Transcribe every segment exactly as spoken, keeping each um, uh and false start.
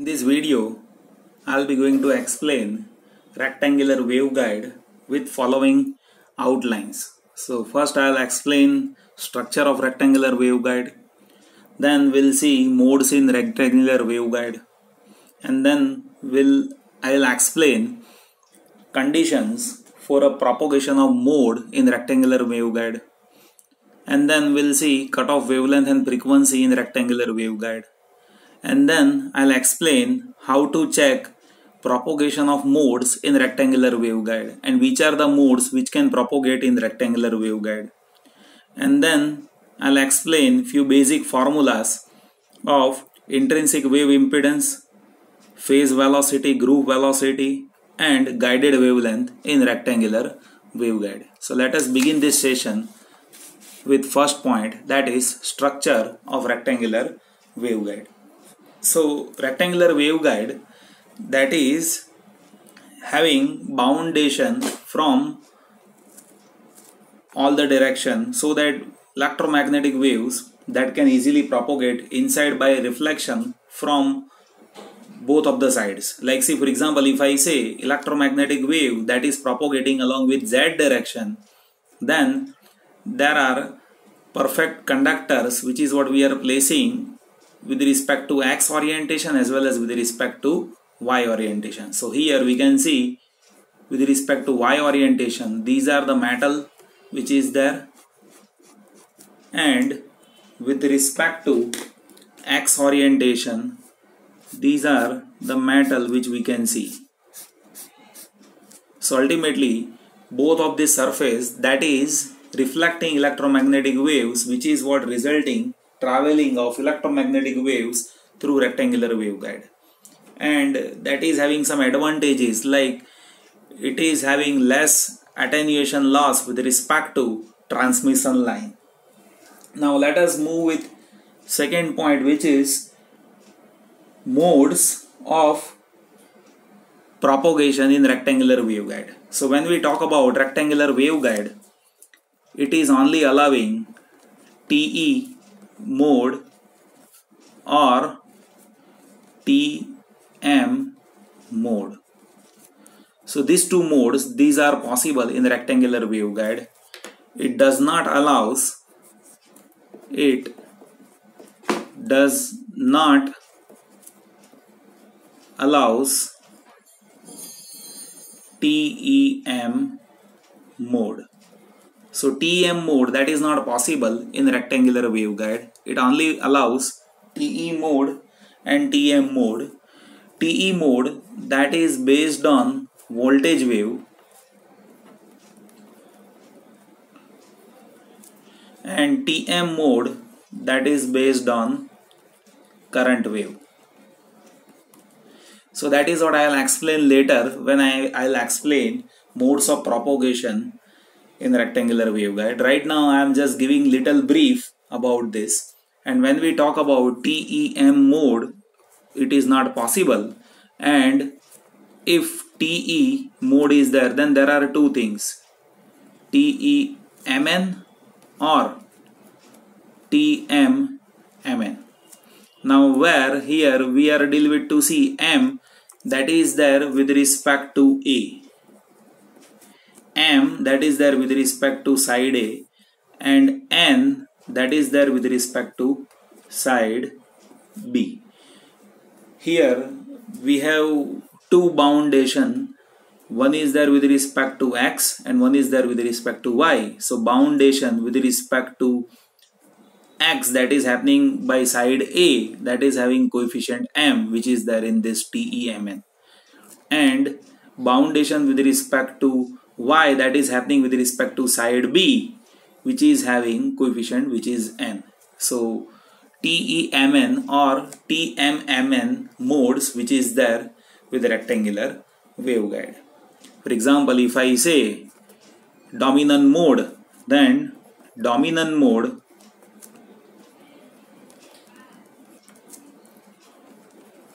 In this video, I'll be going to explain rectangular waveguide with following outlines. So first I'll explain structure of rectangular waveguide, then we'll see modes in rectangular waveguide, and then we'll I'll explain conditions for a propagation of mode in rectangular waveguide, and then we'll see cutoff wavelength and frequency in rectangular waveguide. And then I'll explain how to check propagation of modes in rectangular waveguide and which are the modes which can propagate in rectangular waveguide. And then I'll explain few basic formulas of intrinsic wave impedance, phase velocity, groove velocity and guided wavelength in rectangular waveguide. So let us begin this session with first point, that is structure of rectangular waveguide. So rectangular waveguide, that is having boundation from all the direction so that electromagnetic waves that can easily propagate inside by reflection from both of the sides. Like see, for example, if I say electromagnetic wave that is propagating along with Z direction, then there are perfect conductors, which is what we are placing with respect to X orientation as well as with respect to Y orientation. So here we can see with respect to Y orientation, these are the metal which is there, and with respect to X orientation, these are the metal which we can see. So ultimately both of this surface, that is reflecting electromagnetic waves, which is what resulting traveling of electromagnetic waves through rectangular waveguide. And that is having some advantages, like it is having less attenuation loss with respect to transmission line. Now let us move with second point, which is modes of propagation in rectangular waveguide. So when we talk about rectangular waveguide, it is only allowing T E mode or T M mode. So these two modes, these are possible in rectangular waveguide. It does not allows it does not allows T E M mode. So T M mode, that is not possible in rectangular waveguide. It only allows T E mode and T M mode. T E mode, that is based on voltage wave, and T M mode, that is based on current wave. So that is what I will explain later when I will explain modes of propagation in rectangular waveguide. Right now I am just giving little brief about this. And when we talk about T E M mode, it is not possible. And if T E mode is there, then there are two things, T E M N or T M M N. Now where here we are dealing with to see M, that is there with respect to A, M that is there with respect to side A, and N that is there with respect to side B. Here we have two boundation, one is there with respect to X and one is there with respect to Y. So boundation with respect to X, that is happening by side A, that is having coefficient M, which is there in this T E M N, and boundation with respect to Y, that is happening with respect to side B, which is having coefficient which is N. So T E M N or T M M N modes which is there with rectangular waveguide. For example, if I say dominant mode, then dominant mode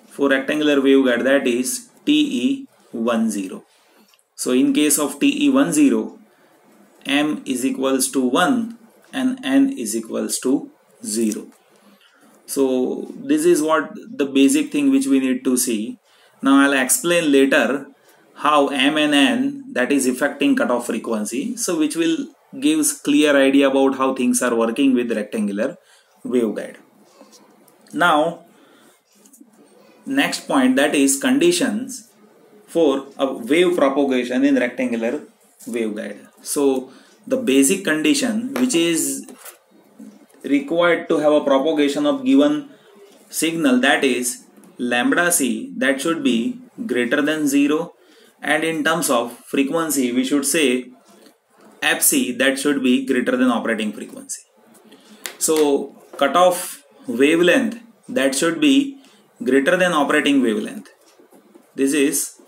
for rectangular waveguide, that is T E ten. So in case of T E ten, M is equals to one and N is equals to zero. So this is what the basic thing which we need to see. Now I'll explain later how M and N, that is affecting cutoff frequency, so which will gives clear idea about how things are working with rectangular waveguide. Now next point, that is conditions for a wave propagation in rectangular waveguide. So the basic condition which is required to have a propagation of given signal, that is lambda c, that should be greater than zero, and in terms of frequency we should say f c, that should be greater than operating frequency. So cutoff wavelength, that should be greater than operating wavelength. This is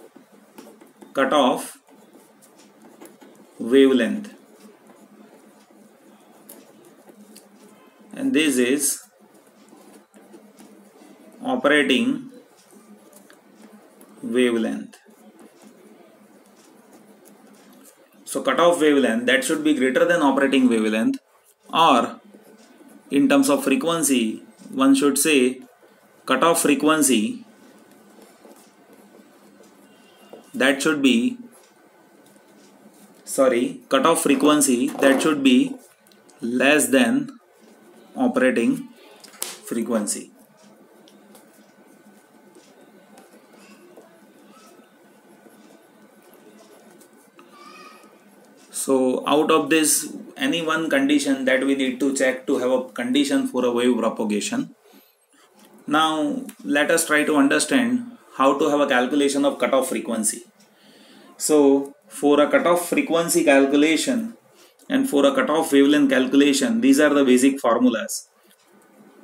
cutoff wavelength, and this is operating wavelength. So cutoff wavelength, that should be greater than operating wavelength, or in terms of frequency one should say cutoff frequency, that should be sorry cutoff frequency that should be less than operating frequency. So out of this, any one condition that we need to check to have a condition for a wave propagation. Now let us try to understand how to have a calculation of cutoff frequency. So for a cutoff frequency calculation and for a cutoff wavelength calculation, these are the basic formulas.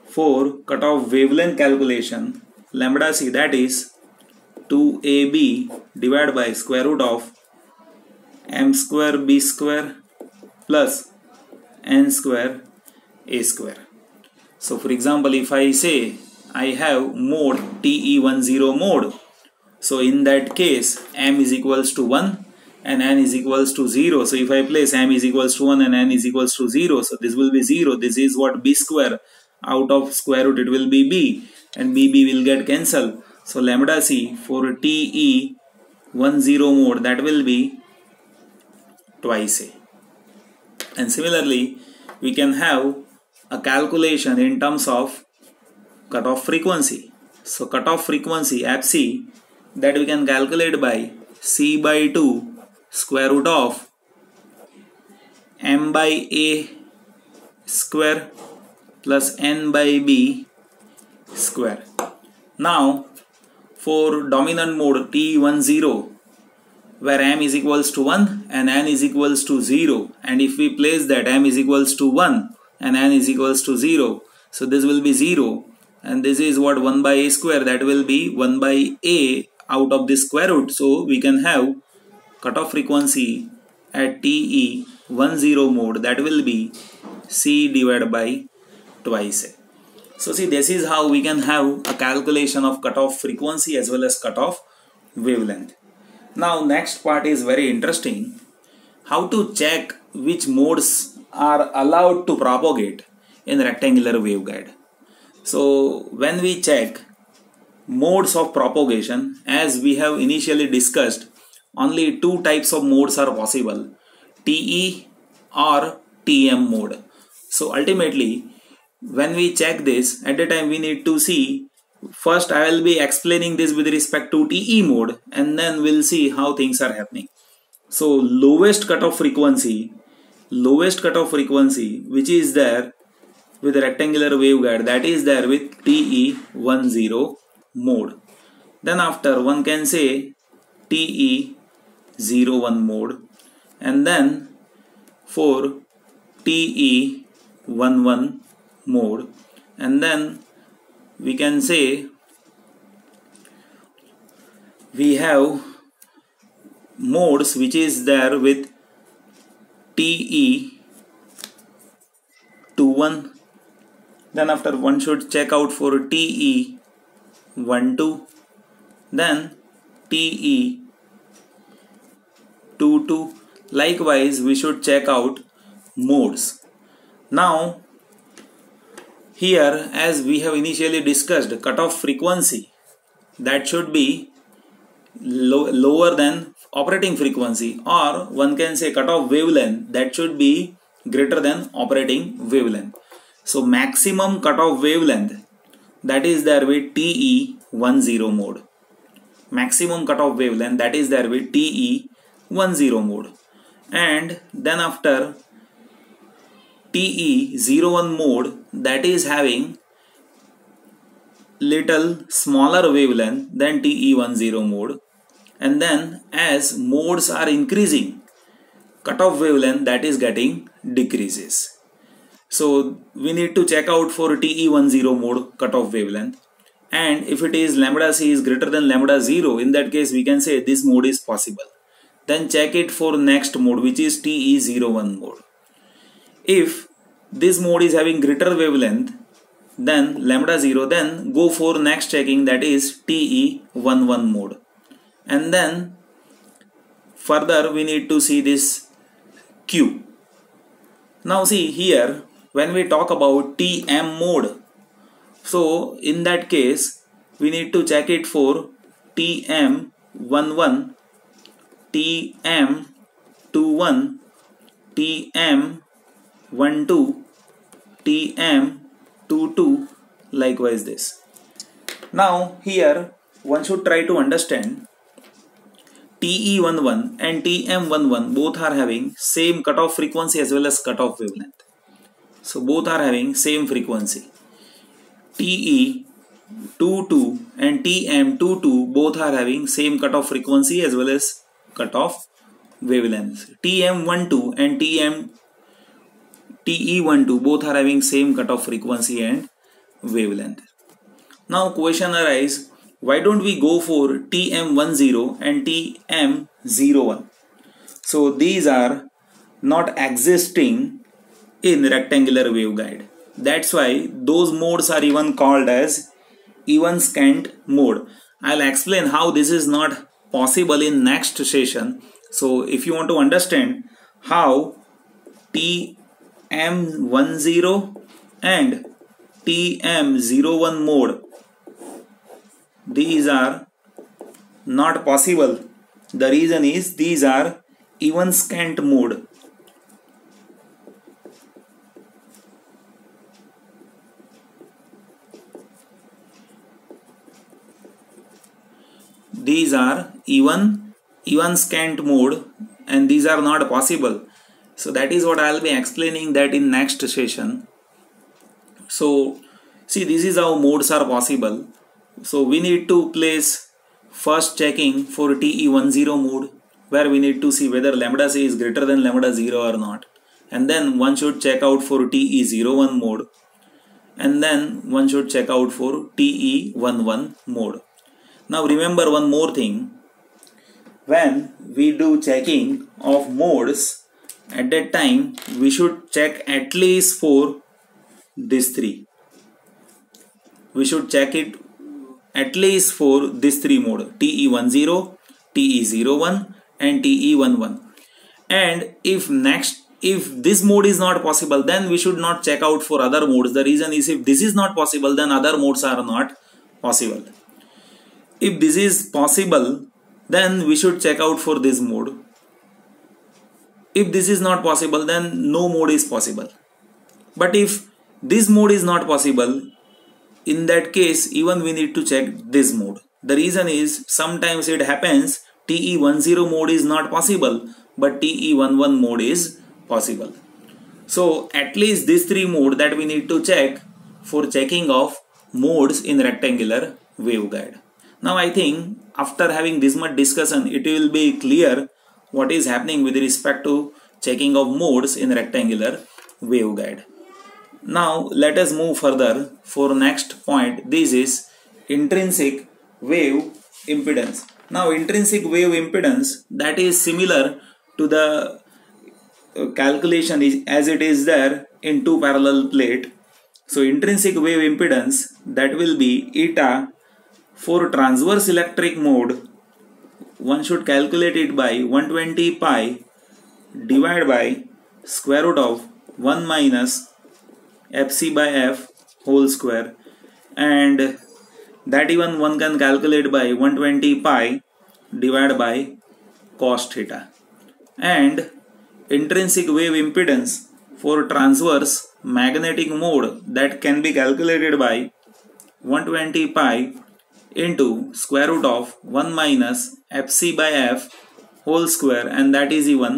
For cutoff wavelength calculation, lambda c, that is two a b divided by square root of m square b square plus n square a square. So for example, if I say I have mode T E ten mode, so in that case m is equals to one and n is equals to zero. So if I place m is equals to one and n is equals to zero, so this will be zero. This is what b square, out of square root it will be b, and bb will get cancelled. So lambda c for T E ten mode, that will be twice a. And similarly we can have a calculation in terms of cutoff frequency. So cutoff frequency f c, that we can calculate by c by two square root of m by a square plus n by b square. Now for dominant mode T E ten, where m is equals to one and n is equals to zero, and if we place that m is equals to one and n is equals to zero, so this will be zero, and this is what one by a square, that will be one by a out of this square root. So we can have cutoff frequency at T E ten mode, that will be c divided by twice a. So see, this is how we can have a calculation of cutoff frequency as well as cutoff wavelength. Now next part is very interesting, how to check which modes are allowed to propagate in rectangular waveguide. So when we check modes of propagation, as we have initially discussed, only two types of modes are possible, T E or T M mode. So ultimately when we check this, at the time we need to see, first I will be explaining this with respect to T E mode, and then we'll see how things are happening. So lowest cutoff frequency, lowest cutoff frequency which is there with rectangular waveguide, that is there with T E ten mode. Then after one can say T E zero one mode, and then for T E eleven mode, and then we can say we have modes which is there with T E twenty-one. Then after one should check out for T E twelve, then T E twenty-two. Likewise we should check out modes. Now here, as we have initially discussed, cutoff frequency that should be low, lower than operating frequency, or one can say cutoff wavelength that should be greater than operating wavelength. So maximum cutoff wavelength, that is there with T E ten mode. Maximum cutoff wavelength, that is there with T E ten mode. And then after T E zero one mode, that is having little smaller wavelength than T E ten mode. And then as modes are increasing, cutoff wavelength that is getting decreases. So we need to check out for T E ten mode cutoff wavelength, and if it is lambda c is greater than lambda zero, in that case we can say this mode is possible. Then check it for next mode, which is T E zero one mode. If this mode is having greater wavelength than lambda zero, then go for next checking, that is T E eleven mode. And then further we need to see this Q. Now see here, when we talk about T M mode, so in that case we need to check it for T M eleven, T M twenty-one, T M twelve, T M twenty-two, likewise this. Now here one should try to understand T E eleven and T M eleven both are having same cutoff frequency as well as cutoff wavelength. So both are having same frequency. T E twenty-two and T M twenty-two both are having same cutoff frequency as well as cutoff wavelength. T M twelve and T E twelve both are having same cutoff frequency and wavelength. Now question arises, why don't we go for T M ten and T M zero one? So these are not existing in rectangular waveguide. That's why those modes are even called as evanescent mode. I'll explain how this is not possible in next session. So if you want to understand how T M ten and T M zero one mode, these are not possible, the reason is these are evanescent mode. These are even evanescent mode and these are not possible. So that is what I will be explaining that in next session. So see, this is how modes are possible. So we need to place first checking for T E ten mode, where we need to see whether lambda c is greater than lambda zero or not. And then one should check out for T E zero one mode. And then one should check out for T E eleven mode. Now remember one more thing. When we do checking of modes, at that time we should check at least for these three. We should check it at least for these three mode, T E ten, T E zero one and T E eleven. And if next, if this mode is not possible, then we should not check out for other modes. The reason is, if this is not possible, then other modes are not possible. If this is possible, then we should check out for this mode. If this is not possible, then no mode is possible. But if this mode is not possible, in that case, even we need to check this mode. The reason is, sometimes it happens T E ten mode is not possible, but T E eleven mode is possible. So at least these three modes that we need to check for checking of modes in rectangular waveguide. Now I think after having this much discussion, it will be clear what is happening with respect to checking of modes in rectangular waveguide. Now let us move further for next point. This is intrinsic wave impedance. Now intrinsic wave impedance, that is similar to the calculation as it is there in two parallel plate. So intrinsic wave impedance, that will be eta for transverse electric mode. One should calculate it by one hundred twenty pi divided by square root of one minus F C by F whole square, and that even one can calculate by one hundred twenty pi divided by cos theta. And intrinsic wave impedance for transverse magnetic mode, that can be calculated by one hundred twenty pi into square root of one minus fc by f whole square, and that is even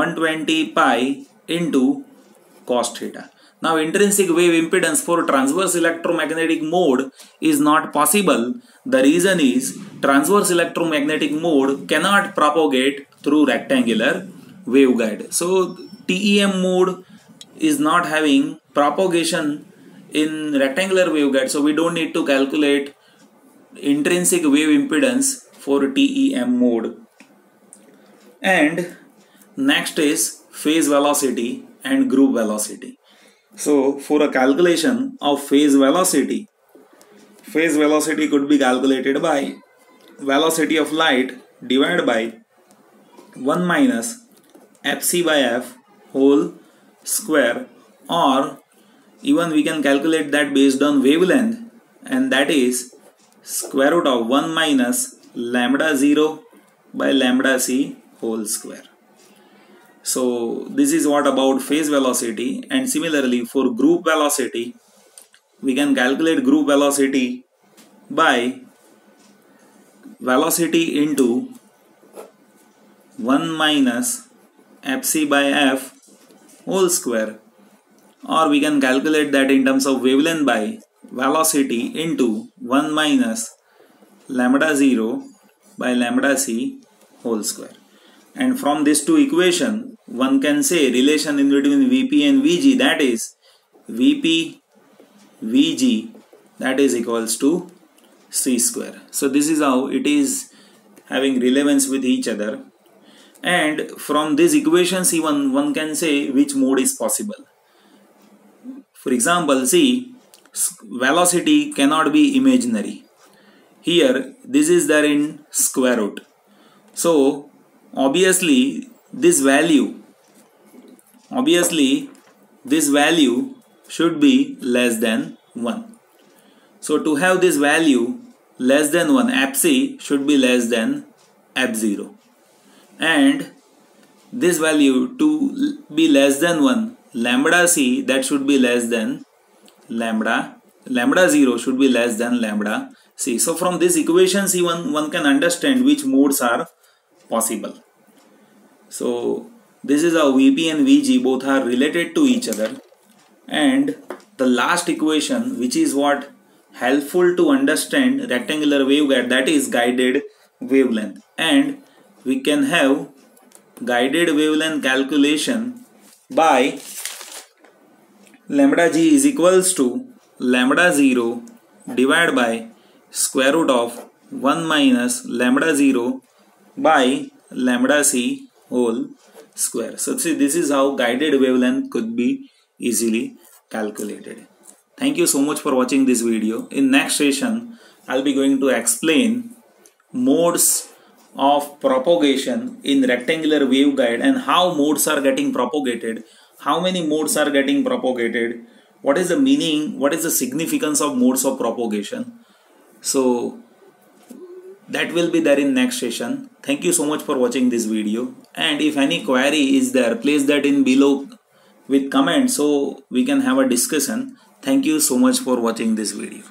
one hundred twenty pi into cos theta. Now intrinsic wave impedance for transverse electromagnetic mode is not possible. The reason is transverse electromagnetic mode cannot propagate through rectangular waveguide. So T E M mode is not having propagation in rectangular waveguide. So we don't need to calculate intrinsic wave impedance for T E M mode. And next is phase velocity and groove velocity. So for a calculation of phase velocity, phase velocity could be calculated by velocity of light divided by one minus fc by f whole square, or even we can calculate that based on wavelength, and that is square root of one minus lambda zero by lambda c whole square. So this is what about phase velocity. And similarly for groove velocity, we can calculate groove velocity by velocity into one minus fc by f whole square, or we can calculate that in terms of wavelength by velocity into one minus lambda zero by lambda c whole square. And from these two equations, one can say relation in between V P and V G, that is V P V G, that is equals to C square. So this is how it is having relevance with each other. And from these equations even one can say which mode is possible. For example, see, velocity cannot be imaginary. Here this is there in square root. So obviously this value obviously this value should be less than one. So to have this value less than one, fc should be less than f zero, and this value to be less than one, lambda c, that should be less than lambda lambda zero should be less than lambda c. So from this equation even one can understand which modes are possible. So this is how V P and V G both are related to each other. And the last equation, which is what helpful to understand rectangular waveguide, that is guided wavelength. And we can have guided wavelength calculation by lambda g is equals to lambda zero divided by square root of one minus lambda zero by lambda c whole square. So see, this is how guided wavelength could be easily calculated. Thank you so much for watching this video. In next session, I'll be going to explain modes of propagation in rectangular waveguide and how modes are getting propagated, how many modes are getting propagated, what is the meaning, what is the significance of modes of propagation. So that will be there in next session. Thank you so much for watching this video. And if any query is there, place that in below with comment so we can have a discussion. Thank you so much for watching this video.